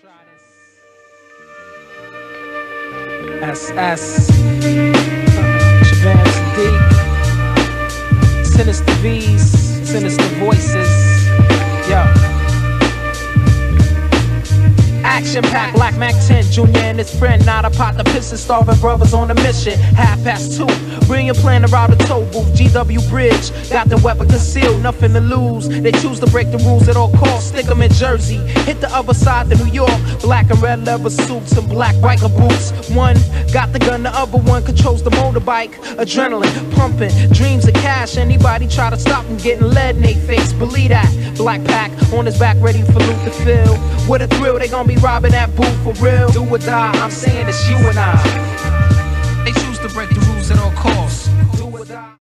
Try this. SS Javance D. Sinistar V's, Sinistar Voicez. Yo. Action packed Black Mac 10, Jr. and his friend. Not a pot to piss, starving brothers on a mission. 2:30. Bring your plan around the tow booth, GW Bridge. Got the weapon concealed, nothing to lose. They choose to break the rules at all costs. Stick them in Jersey, hit the other side to New York. Black and red leather suits and black biker boots. One got the gun, the other one controls the motorbike. Adrenaline pumping, dreams of cash. Anybody try to stop them getting lead in they face, believe that. Black Pack on his back ready for loot to fill. With a thrill, they gon' be robbing that booth for real. Do or die, I'm saying it's you and I. They choose to break the rules at all costs. Do or die.